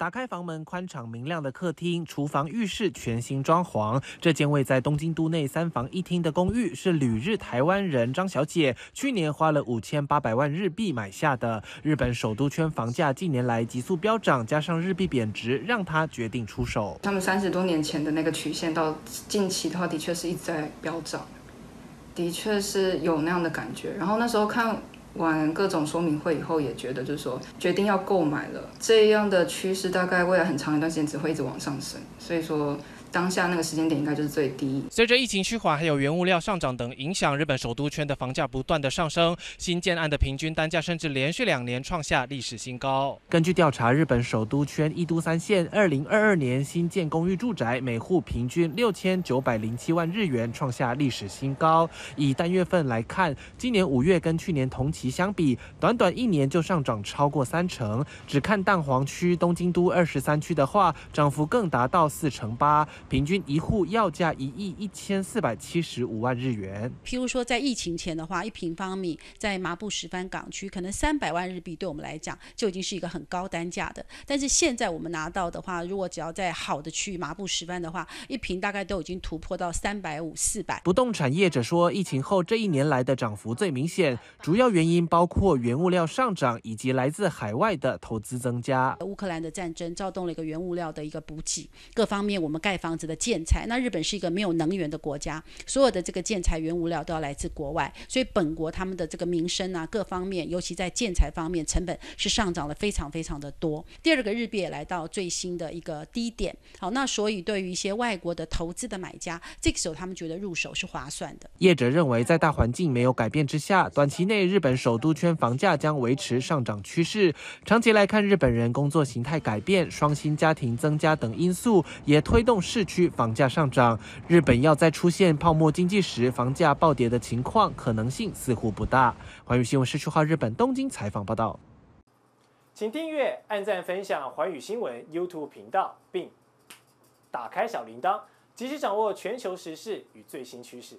打开房门，宽敞明亮的客厅、厨房、浴室全新装潢。这间位在东京都内3房1厅的公寓，是旅日台湾人张小姐去年花了5800万日币买下的。日本首都圈房价近年来急速飙涨，加上日币贬值，让她决定出手。他们30多年前的那个曲线，到近期的话，的确是一直在飙涨，的确是有那样的感觉。然后那时候看完各种说明会以后，也觉得就是说决定要购买了，这样的趋势大概未来很长一段时间只会一直往上升，所以说当下那个时间点应该就是最低。随着疫情趋缓，还有原物料上涨等影响，日本首都圈的房价不断的上升，新建案的平均单价甚至连续2年创下历史新高。根据调查，日本首都圈1都3县2022年新建公寓住宅每户平均6907万日元，创下历史新高。以单月份来看，今年5月跟去年同期相比，短短1年就上涨超过30%。只看蛋黄区、东京都23区的话，涨幅更达到48%。平均一户要价1亿1475万日元。譬如说，在疫情前的话，1平方米在麻布十番港区可能300万日币，对我们来讲就已经是一个很高单价的。但是现在我们拿到的话，如果只要在好的区域麻布十番的话，1平大概都已经突破到350、400。不动产业者说，疫情后这1年来的涨幅最明显，主要原因包括原物料上涨以及来自海外的投资增加。乌克兰的战争躁动了一个原物料的一个补给，各方面我们盖房子的建材，那日本是一个没有能源的国家，所有的这个建材原物料都要来自国外，所以本国他们的这个民生啊，各方面，尤其在建材方面，成本是上涨了非常的多。第二个，日币也来到最新的一个低点，好，那所以对于一些外国的投资的买家，这个时候他们觉得入手是划算的。业者认为，在大环境没有改变之下，短期内日本首都圈房价将维持上涨趋势。长期来看，日本人工作形态改变、双薪家庭增加等因素也推动市区房价上涨，日本要在出现泡沫经济时房价暴跌的情况可能性似乎不大。环宇新闻17号日本东京采访报道。请订阅、按赞、分享环宇新闻 YouTube 频道，并打开小铃铛，及时掌握全球时事与最新趋势。